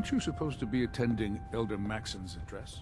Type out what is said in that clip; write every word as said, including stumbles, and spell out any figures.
Aren't you supposed to be attending Elder Maxson's address?